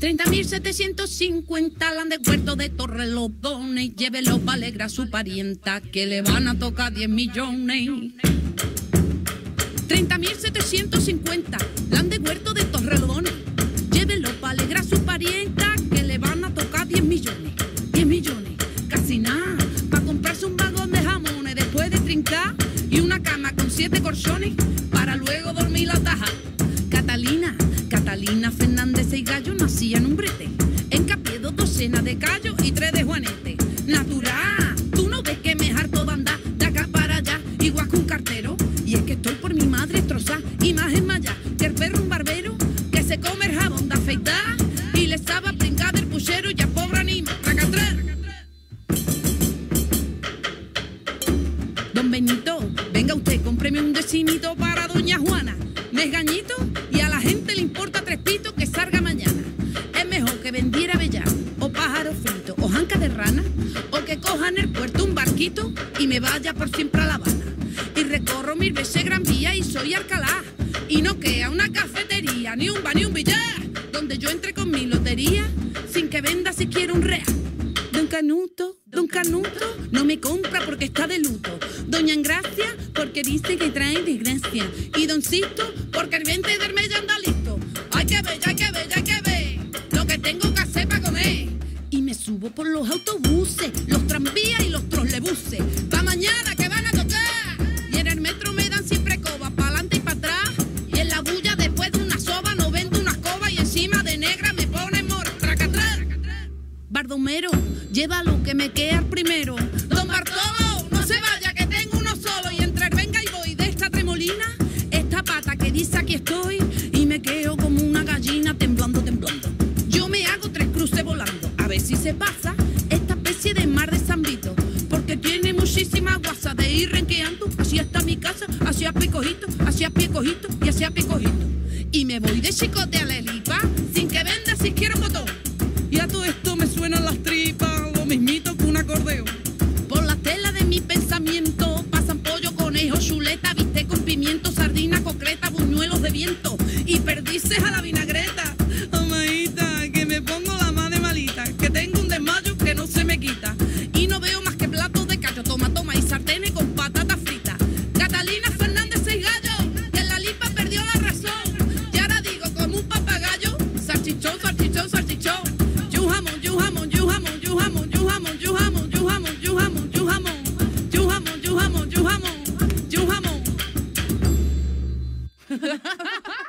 30.750 lan de huerto de Torrelodones. Llévelo para alegrar a su parienta, que le van a tocar 10 millones. 30.750 lan de huerto de Torrelodones. Llévelo para alegrar a su parienta, que le van a tocar 10 millones. 10 millones, casi nada, para comprarse un vagón de jamones después de trincar y una cama con 7 colchones para luego dormir la taja. Catalina Fernández y Gallo nacía en un brete, en Capiedo 12 de callo y 3 de juanete. Natural, tú no ves que me harto de andar de acá para allá, igual que un cartero. Y es que estoy por mi madre destrozada y más enmayada que el perro un barbero que se come el jabón de afeitar y le estaba brincada del puchero y a pobre anima. Don Benito, venga usted, cómpreme un decimito para doña Juana. Desgañito y a la gente le importa 3 pitos que salga mañana. Es mejor que vendiera avellano o pájaro frito o janca de rana, o que coja en el puerto un barquito y me vaya por siempre a La Habana. Y recorro 1000 veces Gran Vía y soy Alcalá, y no queda una cafetería, ni un bar, ni un billar, donde yo entre con mi lotería sin que venda siquiera un real. Don Canuto no me compra porque está de luto. Doña Engracia porque dice que trae desgracia. Y doncito porque el 20 de mes ya anda listo. Hay que ver lo que tengo que hacer para comer. Y me subo por los autobuses, los tranvías y los trolebuses. Pa' mañana que van a tocar. Y en el metro me dan siempre coba, para adelante y para atrás. Y en la bulla después de una soba no vendo una escoba y encima de negra me ponen mora. Tracatrá. Bardomero, lleva lo que me queda primero. Don Bartolo, no se vaya, que tengo uno solo. Y entre el venga y voy de esta tremolina, esta pata que dice aquí estoy, y me quedo como una gallina temblando. Yo me hago 3 cruces volando, a ver si se pasa esta especie de mar de San Vito, porque tiene muchísima guasa de ir renqueando así hasta mi casa, hacia picojito y hacia picojito. Y me voy de chicote a la elipa, sin que venda siquiera un botón. Y a todo esto me suenan las tripas, lo mismito que un acordeón. Por la tela de mi pensamiento pasan pollo, conejo, chuleta, bistec con pimiento, sardina, concreta, buñuelos de viento y perdices a la vinagreta. Amaita, que me pongo la madre malita, que tengo un desmayo que no se me quita. Y no veo más que platos de callo, toma y sartenes con patatas fritas. Catalina Fernández y Gallo, que la lipa perdió la razón. Y ahora digo como un papagayo, salchichón. You hamon.